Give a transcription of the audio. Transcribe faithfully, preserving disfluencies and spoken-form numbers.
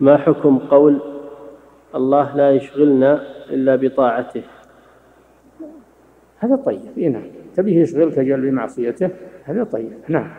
ما حكم قول الله لا يشغلنا إلا بطاعته؟ هذا طيب، نعم. تبيه يشغلك جل بمعصيته، هذا طيب، نعم.